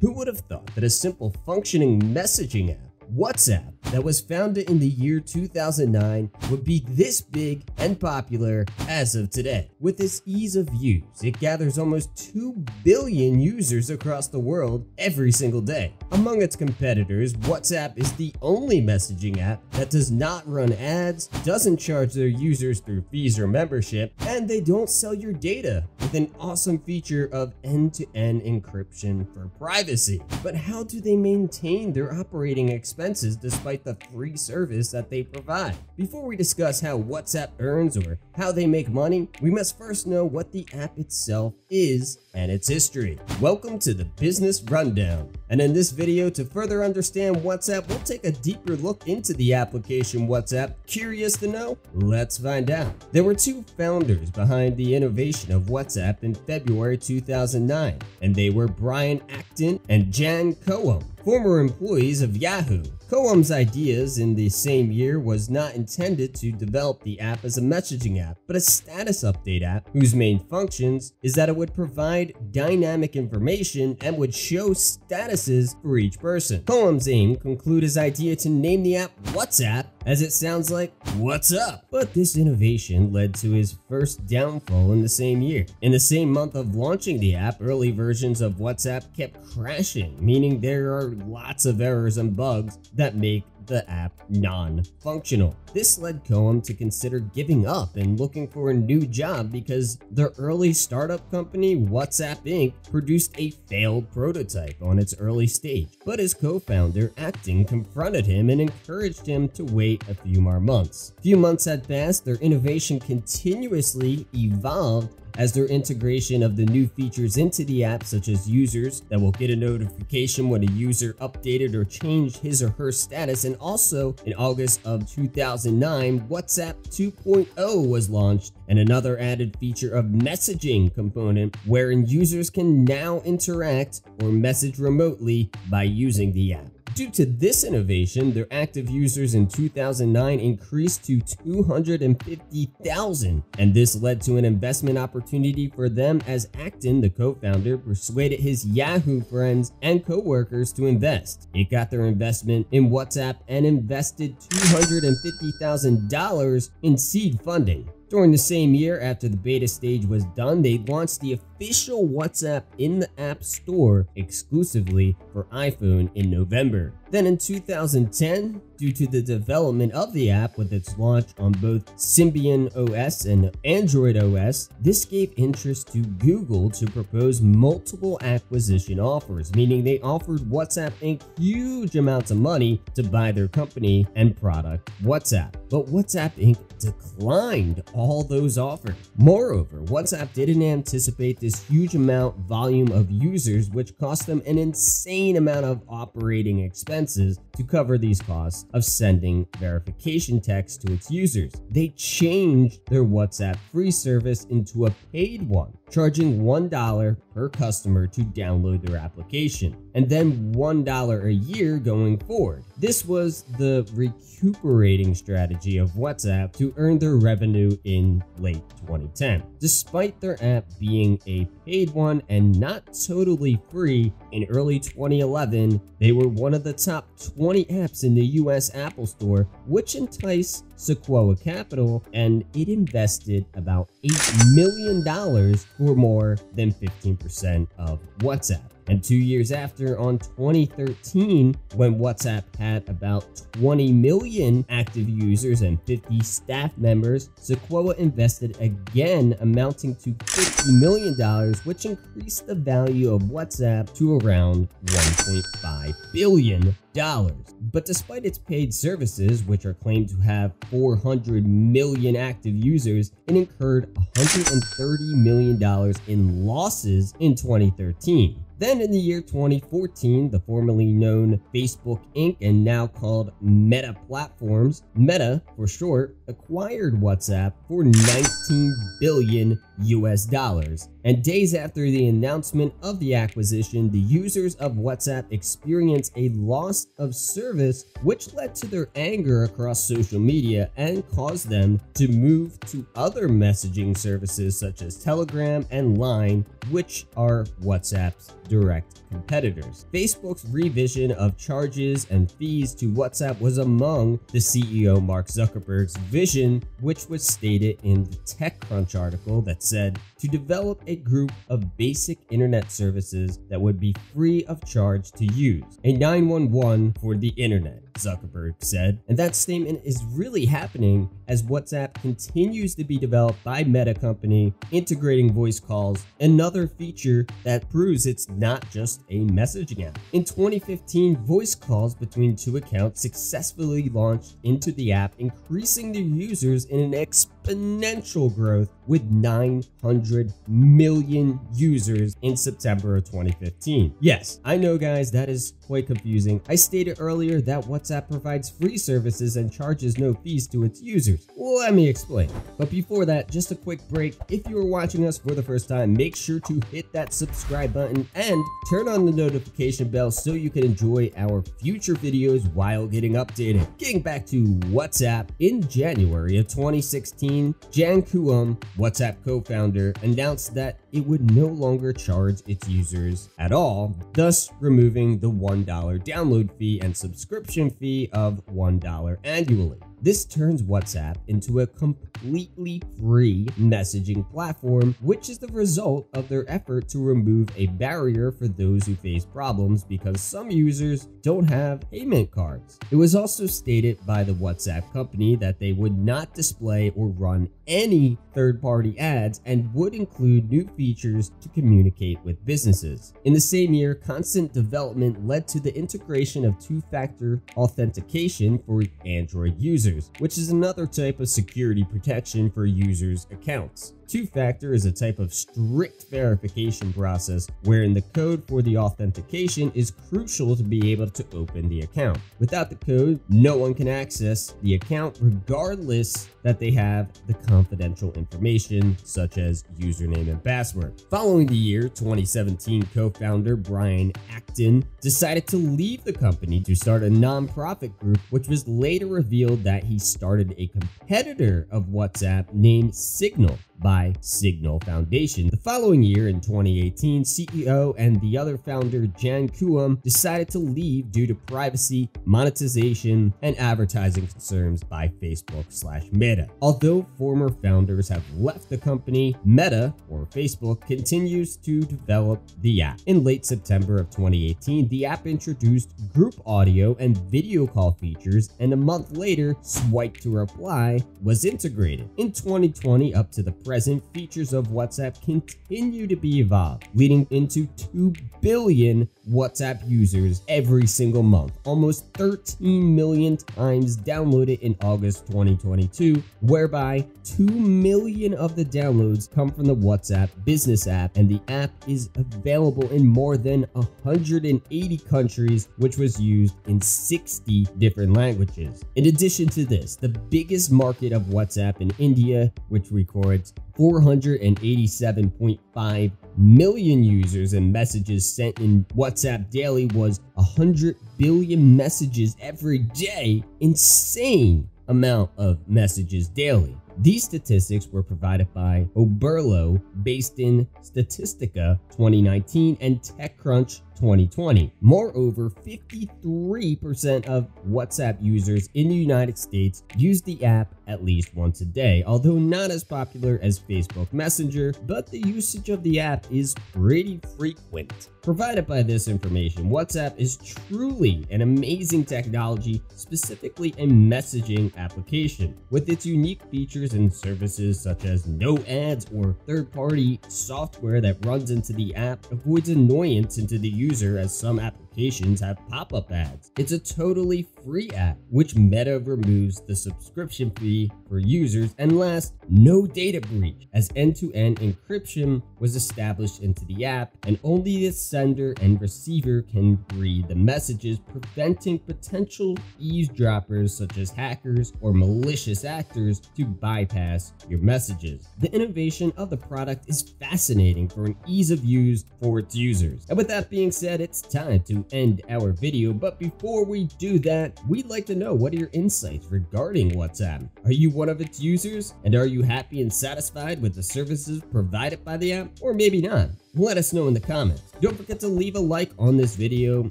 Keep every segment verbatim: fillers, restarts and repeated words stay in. Who would have thought that a simple functioning messaging app, WhatsApp, that was founded in the year two thousand nine would be this big and popular as of today? With its ease of use, it gathers almost two billion users across the world every single day. Among its competitors, WhatsApp is the only messaging app that does not run ads, doesn't charge their users through fees or membership, and they don't sell your data, with an awesome feature of end-to-end encryption for privacy. But how do they maintain their operating expenses despite the free service that they provide? Before we discuss how WhatsApp earns or how they make money, we must first know what the app itself is and its history. Welcome to the Business Rundown. And in this video, to further understand WhatsApp, we'll take a deeper look into the application WhatsApp. Curious to know? Let's find out. There were two founders behind the innovation of WhatsApp in February two thousand nine, and they were Brian Acton and Jan Cohen, former employees of Yahoo. Cohen's ideas in the same year was not intended to develop the app as a messaging app, but a status update app whose main functions is that it would provide dynamic information and would show statuses for each person. Cohen's aim conclude his idea to name the app WhatsApp, as it sounds like what's up? But this innovation led to his first downfall in the same year. In the same month of launching the app, early versions of WhatsApp kept crashing, meaning there are lots of errors and bugs that make the app non-functional. This led Cohen to consider giving up and looking for a new job because their early startup company, WhatsApp Incorporated, produced a failed prototype on its early stage. But his co-founder, Acton, confronted him and encouraged him to wait a few more months. A few months had passed, their innovation continuously evolved as their integration of the new features into the app, such as users that will get a notification when a user updated or changed his or her status. And also in August of two thousand nine, WhatsApp two point oh was launched, and another added feature of messaging component wherein users can now interact or message remotely by using the app. Due to this innovation, their active users in two thousand nine increased to two hundred fifty thousand, and this led to an investment opportunity for them as Acton, the co-founder, persuaded his Yahoo friends and co-workers to invest. It got their investment in WhatsApp and invested two hundred fifty thousand dollars in seed funding. During the same year, after the beta stage was done, they launched the official WhatsApp in the App Store exclusively for iPhone in November. Then in two thousand ten, due to the development of the app with its launch on both Symbian O S and Android O S, this gave interest to Google to propose multiple acquisition offers, meaning they offered WhatsApp Incorporated huge amounts of money to buy their company and product WhatsApp. But WhatsApp Incorporated declined all those offers. Moreover, WhatsApp didn't anticipate this huge amount volume of users, which cost them an insane amount of operating expenses to cover these costs of sending verification text to its users. They changed their WhatsApp free service into a paid one, charging one dollar per customer to download their application, and then one dollar a year going forward. This was the recuperating strategy of WhatsApp to earn their revenue in late twenty ten. Despite their app being a paid one and not totally free, in early twenty eleven, they were one of the top twenty apps in the U S Apple Store, which enticed Sequoia Capital, and it invested about eight million dollars for more than fifteen percent of WhatsApp. And two years after, on twenty thirteen, when WhatsApp had about twenty million active users and fifty staff members, Sequoia invested again, amounting to fifty million dollars, which increased the value of WhatsApp to around one point five billion dollars. But despite its paid services, which are claimed to have four hundred million active users, it incurred one hundred thirty million dollars in losses in twenty thirteen. Then in the year twenty fourteen, the formerly known Facebook Incorporated and now called Meta Platforms, Meta for short, acquired WhatsApp for nineteen billion U S dollars. And days after the announcement of the acquisition, the users of WhatsApp experienced a loss of service, which led to their anger across social media and caused them to move to other messaging services such as Telegram and Line, which are WhatsApp's direct competitors. Facebook's revision of charges and fees to WhatsApp was among the C E O Mark Zuckerberg's vision, which was stated in the TechCrunch article that said, to develop a group of basic internet services that would be free of charge to use, a nine one one for the internet, Zuckerberg said. And that statement is really happening as WhatsApp continues to be developed by Meta Company, integrating voice calls, another feature that proves it's not just a messaging app. In twenty fifteen, voice calls between two accounts successfully launched into the app, increasing their users in an exponential growth with nine hundred million users in September of twenty fifteen. Yes, I know guys, that is quite confusing. I stated earlier that WhatsApp provides free services and charges no fees to its users. Let me explain. But before that, just a quick break. If you are watching us for the first time, make sure to hit that subscribe button and turn on the notification bell so you can enjoy our future videos while getting updated. Getting back to WhatsApp, in January of twenty sixteen, Jan Kuum, WhatsApp co-founder, announced that it would no longer charge its users at all, thus removing the one dollar download fee and subscription fee of one dollar annually. This turns WhatsApp into a completely free messaging platform, which is the result of their effort to remove a barrier for those who face problems because some users don't have payment cards. It was also stated by the WhatsApp company that they would not display or run any third-party ads and would include new features to communicate with businesses. In the same year, constant development led to the integration of two-factor authentication for Android users, which is another type of security protection for users' accounts. Two-factor is a type of strict verification process wherein the code for the authentication is crucial to be able to open the account. Without the code, no one can access the account regardless that they have the confidential information such as username and password. Following the year, twenty seventeen co-founder Brian Acton decided to leave the company to start a nonprofit group, which was later revealed that he started a competitor of WhatsApp named Signal by Signal Foundation. The following year, in twenty eighteen, C E O and the other founder, Jan Kuum, decided to leave due to privacy, monetization, and advertising concerns by Facebook slash Meta. Although former founders have left the company, Meta, or Facebook, continues to develop the app. In late September of twenty eighteen, the app introduced group audio and video call features, and a month later, Swipe to Reply was integrated. In twenty twenty, up to the present, features of WhatsApp continue to be evolved, leading into two billion WhatsApp users every single month, almost thirteen million times downloaded in August twenty twenty-two, whereby two million of the downloads come from the WhatsApp business app, and the app is available in more than one hundred eighty countries, which was used in sixty different languages. In addition to this, the biggest market of WhatsApp in India, which records four hundred eighty-seven point five million users and messages sent in WhatsApp daily, was one hundred billion messages every day. Insane amount of messages daily. These statistics were provided by Oberlo based in Statistica twenty nineteen and TechCrunch twenty twenty. Moreover, fifty-three percent of WhatsApp users in the United States use the app at least once a day, although not as popular as Facebook Messenger, but the usage of the app is pretty frequent. Provided by this information, WhatsApp is truly an amazing technology, specifically a messaging application. With its unique features and services such as no ads or third-party software that runs into the app, avoids annoyance into the user User, as some applications have pop-up ads. It's a totally free app, which Meta removes the subscription fee for users. And last, no data breach, as end-to-end encryption was established into the app, and only the sender and receiver can read the messages, preventing potential eavesdroppers such as hackers or malicious actors to bypass your messages. The innovation of the product is fascinating for an ease of use for its users. And with that being said, it's time to end our video, but before we do that, we'd like to know, what are your insights regarding WhatsApp? Are you one of its users? And are you happy and satisfied with the services provided by the app? Or maybe not? Let us know in the comments. Don't forget to leave a like on this video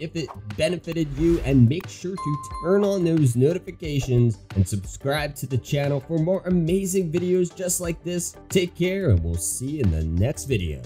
if it benefited you, and make sure to turn on those notifications and subscribe to the channel for more amazing videos just like this. Take care, and we'll see you in the next video.